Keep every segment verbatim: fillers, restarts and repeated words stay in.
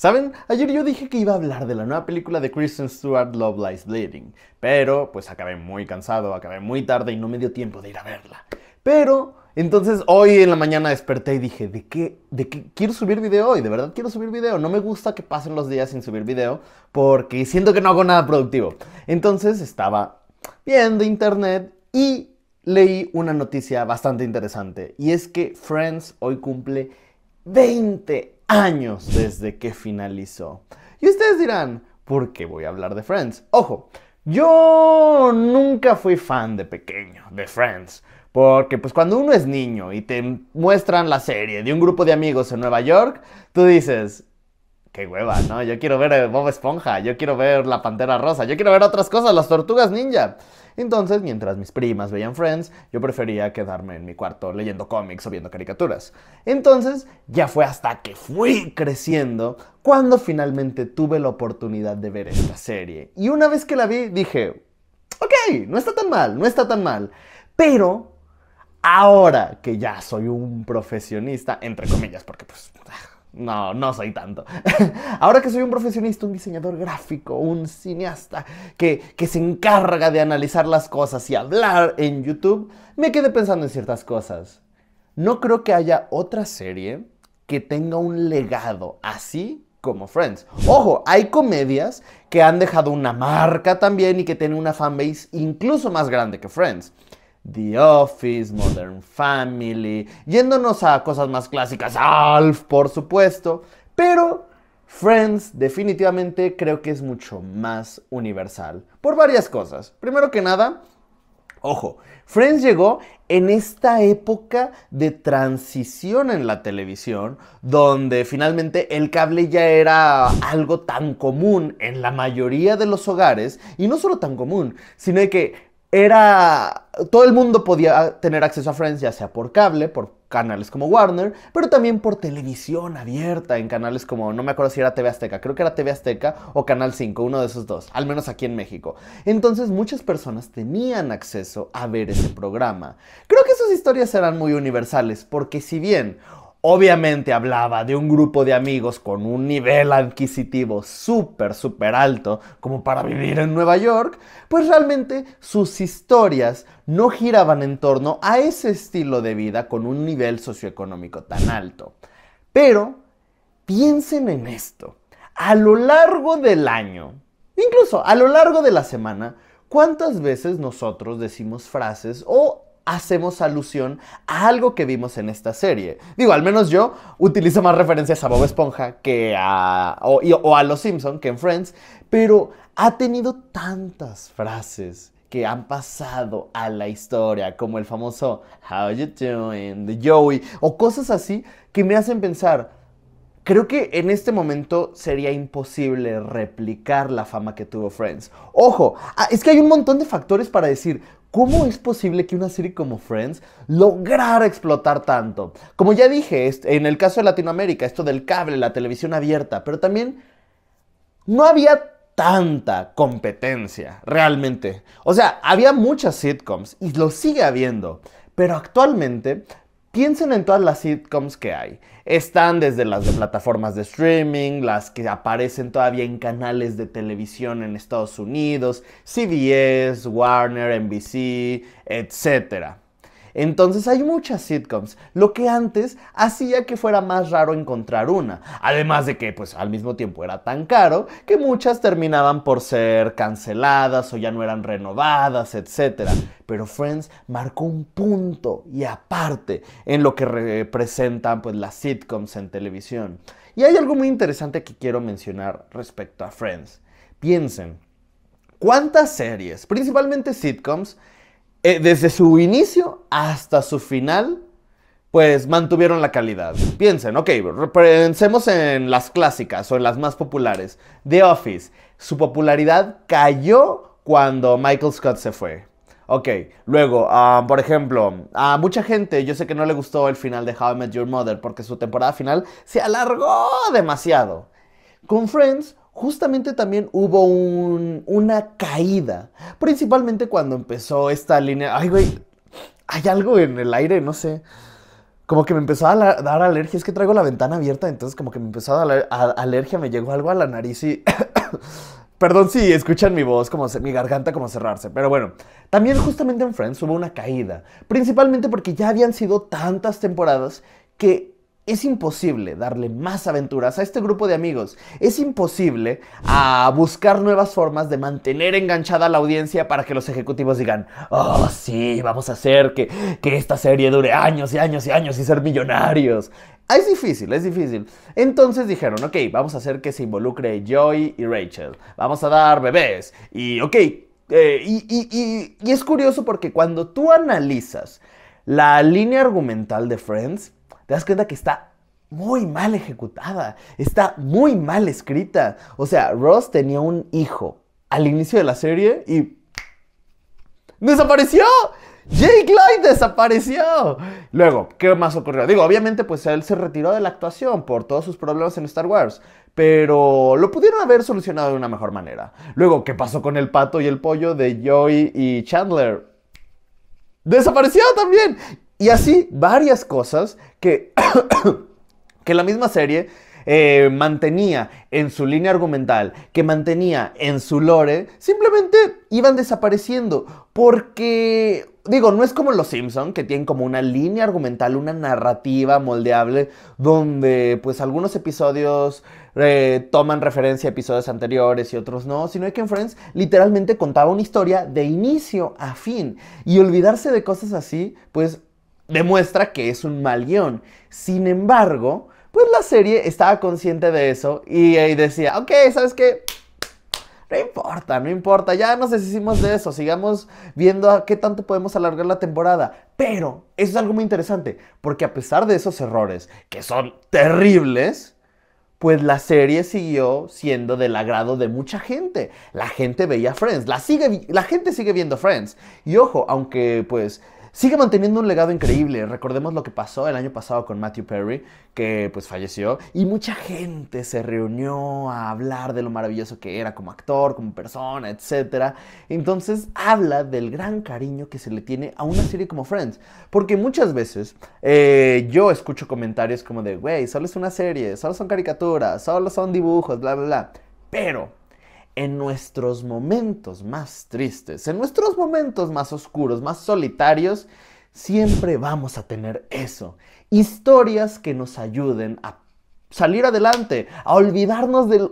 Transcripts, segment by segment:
¿Saben? Ayer yo dije que iba a hablar de la nueva película de Kristen Stewart, Love, Lies, Bleeding, pero pues acabé muy cansado, acabé muy tarde y no me dio tiempo de ir a verla. Pero entonces hoy en la mañana desperté y dije, ¿de qué? ¿De qué? Quiero subir video hoy, de verdad quiero subir video. No me gusta que pasen los días sin subir video porque siento que no hago nada productivo. Entonces estaba viendo internet y leí una noticia bastante interesante. Y es que Friends hoy cumple veinte años desde que finalizó. Y ustedes dirán, ¿por qué voy a hablar de Friends? Ojo, yo nunca fui fan de pequeño de Friends. Porque pues cuando uno es niño y te muestran la serie de un grupo de amigos en Nueva York, tú dices, qué hueva, ¿no? Yo quiero ver Bob Esponja, yo quiero ver La Pantera Rosa, yo quiero ver otras cosas, Las Tortugas Ninja. Entonces, mientras mis primas veían Friends, yo prefería quedarme en mi cuarto leyendo cómics o viendo caricaturas. Entonces, ya fue hasta que fui creciendo cuando finalmente tuve la oportunidad de ver esta serie. Y una vez que la vi, dije, ok, no está tan mal, no está tan mal, pero ahora que ya soy un profesionista, entre comillas, porque pues no, no soy tanto. Ahora que soy un profesionista, un diseñador gráfico, un cineasta que, que se encarga de analizar las cosas y hablar en YouTube, me quedé pensando en ciertas cosas. No creo que haya otra serie que tenga un legado así como Friends. Ojo, hay comedias que han dejado una marca también y que tienen una fanbase incluso más grande que Friends. The Office, Modern Family, yéndonos a cosas más clásicas, A L F, por supuesto, pero Friends definitivamente creo que es mucho más universal, por varias cosas. Primero que nada, ojo, Friends llegó en esta época de transición en la televisión, donde finalmente el cable ya era algo tan común en la mayoría de los hogares, y no solo tan común, sino que era... todo el mundo podía tener acceso a Friends, ya sea por cable, por canales como Warner, pero también por televisión abierta, en canales como, no me acuerdo si era T V Azteca, creo que era T V Azteca o Canal cinco, uno de esos dos, al menos aquí en México. Entonces muchas personas tenían acceso a ver ese programa. Creo que sus historias eran muy universales, porque si bien obviamente hablaba de un grupo de amigos con un nivel adquisitivo súper, súper alto como para vivir en Nueva York, pues realmente sus historias no giraban en torno a ese estilo de vida con un nivel socioeconómico tan alto. Pero piensen en esto, a lo largo del año, incluso a lo largo de la semana, ¿cuántas veces nosotros decimos frases o hacemos alusión a algo que vimos en esta serie? Digo, al menos yo utilizo más referencias a Bob Esponja que a, o, y, o a Los Simpson que en Friends, pero ha tenido tantas frases que han pasado a la historia, como el famoso How you doing, the Joey, o cosas así que me hacen pensar, creo que en este momento sería imposible replicar la fama que tuvo Friends. Ojo, es que hay un montón de factores para decir, ¿cómo es posible que una serie como Friends lograra explotar tanto? Como ya dije, en el caso de Latinoamérica, esto del cable, la televisión abierta, pero también no había tanta competencia, realmente. O sea, había muchas sitcoms y lo sigue habiendo, pero actualmente piensen en todas las sitcoms que hay. Están desde las de plataformas de streaming, las que aparecen todavía en canales de televisión en Estados Unidos, C B S, Warner, N B C, etcétera. Entonces hay muchas sitcoms, lo que antes hacía que fuera más raro encontrar una. Además de que, pues, al mismo tiempo era tan caro que muchas terminaban por ser canceladas o ya no eran renovadas, etcétera. Pero Friends marcó un punto y aparte en lo que representan, pues, las sitcoms en televisión. Y hay algo muy interesante que quiero mencionar respecto a Friends. Piensen, ¿cuántas series, principalmente sitcoms, Eh, desde su inicio hasta su final, pues mantuvieron la calidad? Piensen, ok, pensemos en las clásicas o en las más populares. The Office, su popularidad cayó cuando Michael Scott se fue. Ok, luego, uh, por ejemplo, a mucha gente yo sé que no le gustó el final de How I Met Your Mother porque su temporada final se alargó demasiado. Con Friends justamente también hubo un, una caída, principalmente cuando empezó esta línea... Ay, güey, hay algo en el aire, no sé. como que me empezó a dar alergia. Es que traigo la ventana abierta, entonces como que me empezó a dar alergia. Me llegó algo a la nariz y... Perdón si escuchan mi voz, como mi garganta como cerrarse. Pero bueno, también justamente en Friends hubo una caída. Principalmente porque ya habían sido tantas temporadas que... es imposible darle más aventuras a este grupo de amigos. Es imposible a buscar nuevas formas de mantener enganchada a la audiencia para que los ejecutivos digan, oh, sí, vamos a hacer que, que esta serie dure años y años y años y ser millonarios. Es difícil, es difícil. Entonces dijeron, ok, vamos a hacer que se involucre Joey y Rachel. Vamos a dar bebés. Y ok, eh, y, y, y, y es curioso porque cuando tú analizas la línea argumental de Friends, te das cuenta que está muy mal ejecutada, está muy mal escrita. O sea, Ross tenía un hijo al inicio de la serie y... ¡desapareció! ¡Jake Lloyd desapareció! Luego, ¿qué más ocurrió? Digo, obviamente, pues él se retiró de la actuación por todos sus problemas en Star Wars, pero lo pudieron haber solucionado de una mejor manera. Luego, ¿qué pasó con el pato y el pollo de Joey y Chandler? ¡Desapareció también! Y así varias cosas que, que la misma serie eh, mantenía en su línea argumental, que mantenía en su lore, simplemente iban desapareciendo. Porque, digo, no es como los Simpson, que tienen como una línea argumental, una narrativa moldeable, donde pues algunos episodios eh, toman referencia a episodios anteriores y otros no, sino que en Friends literalmente contaba una historia de inicio a fin. Y olvidarse de cosas así, pues... demuestra que es un mal guión. Sin embargo, pues la serie estaba consciente de eso y, y decía, ok, ¿sabes qué? No importa, no importa, ya nos deshicimos de eso, sigamos viendo a qué tanto podemos alargar la temporada. Pero eso es algo muy interesante, porque a pesar de esos errores, que son terribles, pues la serie siguió siendo del agrado de mucha gente. La gente veía Friends, la, sigue, la gente sigue viendo Friends. Y ojo, aunque pues... sigue manteniendo un legado increíble. Recordemos lo que pasó el año pasado con Matthew Perry, que pues falleció, y mucha gente se reunió a hablar de lo maravilloso que era como actor, como persona, etcétera. Entonces habla del gran cariño que se le tiene a una serie como Friends, porque muchas veces eh, yo escucho comentarios como de, güey, solo es una serie, solo son caricaturas, solo son dibujos, bla, bla, bla. Pero... en nuestros momentos más tristes, en nuestros momentos más oscuros, más solitarios, siempre vamos a tener eso. Historias que nos ayuden a salir adelante, a olvidarnos del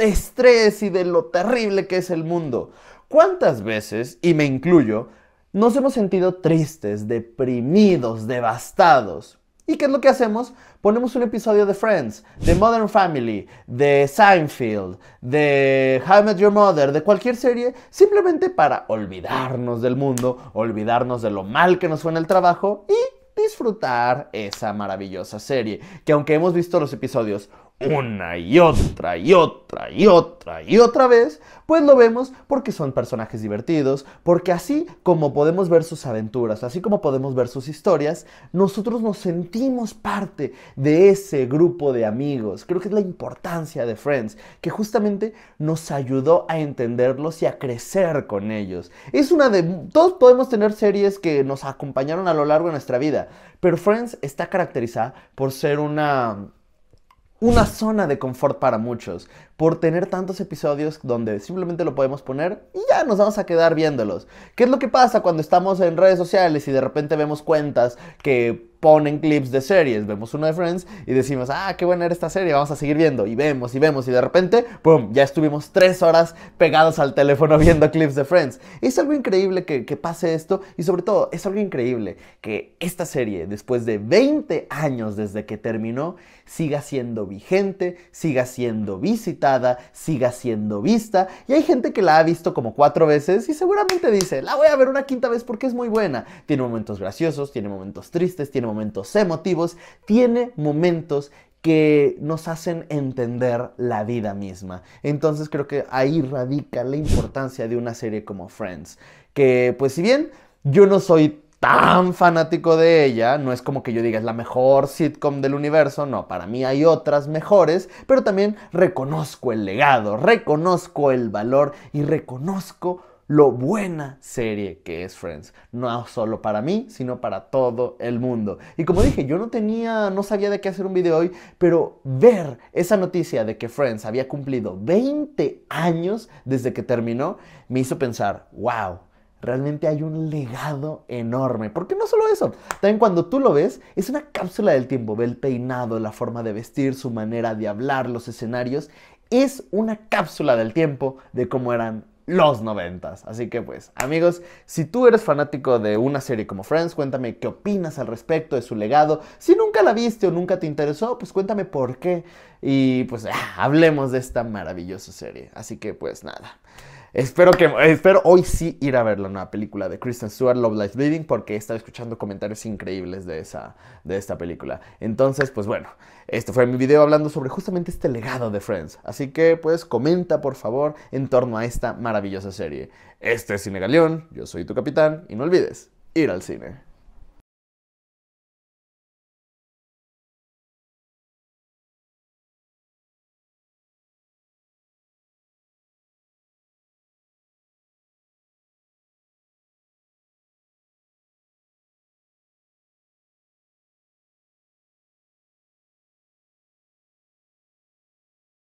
estrés y de lo terrible que es el mundo. ¿Cuántas veces, y me incluyo, nos hemos sentido tristes, deprimidos, devastados? ¿Y qué es lo que hacemos? Ponemos un episodio de Friends, de Modern Family, de Seinfeld, de How I Met Your Mother, de cualquier serie, simplemente para olvidarnos del mundo, olvidarnos de lo mal que nos fue en el trabajo y disfrutar esa maravillosa serie. Que aunque hemos visto los episodios una y otra y otra y otra y otra vez, pues lo vemos porque son personajes divertidos, porque así como podemos ver sus aventuras, así como podemos ver sus historias, nosotros nos sentimos parte de ese grupo de amigos. Creo que es la importancia de Friends, que justamente nos ayudó a entenderlos y a crecer con ellos. Es una de... todos podemos tener series que nos acompañaron a lo largo de nuestra vida, pero Friends está caracterizada por ser una... una zona de confort para muchos, por tener tantos episodios donde simplemente lo podemos poner y ya nos vamos a quedar viéndolos. ¿Qué es lo que pasa cuando estamos en redes sociales y de repente vemos cuentas que ponen clips de series? Vemos uno de Friends y decimos, ah, qué buena era esta serie, vamos a seguir viendo. Y vemos y vemos y de repente, ¡pum!, ya estuvimos tres horas pegados al teléfono viendo clips de Friends. Es algo increíble que, que pase esto y sobre todo es algo increíble que esta serie, después de veinte años desde que terminó, siga siendo vigente, siga siendo visitada, siga siendo vista, y hay gente que la ha visto como cuatro veces y seguramente dice, la voy a ver una quinta vez porque es muy buena. Tiene momentos graciosos, tiene momentos tristes, tiene momentos emotivos, tiene momentos que nos hacen entender la vida misma. Entonces creo que ahí radica la importancia de una serie como Friends, que pues si bien yo no soy tan fanático de ella, no es como que yo diga es la mejor sitcom del universo, no, para mí hay otras mejores, pero también reconozco el legado, reconozco el valor y reconozco lo buena serie que es Friends. No solo para mí, sino para todo el mundo. Y como dije, yo no tenía, no sabía de qué hacer un video hoy, pero ver esa noticia de que Friends había cumplido veinte años desde que terminó, me hizo pensar, wow, realmente hay un legado enorme. Porque no solo eso, también cuando tú lo ves, es una cápsula del tiempo. Ve el peinado, la forma de vestir, su manera de hablar, los escenarios. Es una cápsula del tiempo de cómo eran los noventas. Así que pues, amigos, si tú eres fanático de una serie como Friends, cuéntame qué opinas al respecto de su legado. Si nunca la viste o nunca te interesó, pues cuéntame por qué. Y pues, ah, hablemos de esta maravillosa serie. Así que pues nada. Espero que, espero hoy sí ir a ver la nueva película de Kristen Stewart, Love, Lies, Bleeding, porque he estado escuchando comentarios increíbles de, esa, de esta película. Entonces, pues bueno, este fue mi video hablando sobre justamente este legado de Friends. Así que, pues, comenta, por favor, en torno a esta maravillosa serie. Este es Cine Galeón, yo soy tu capitán, y no olvides ir al cine.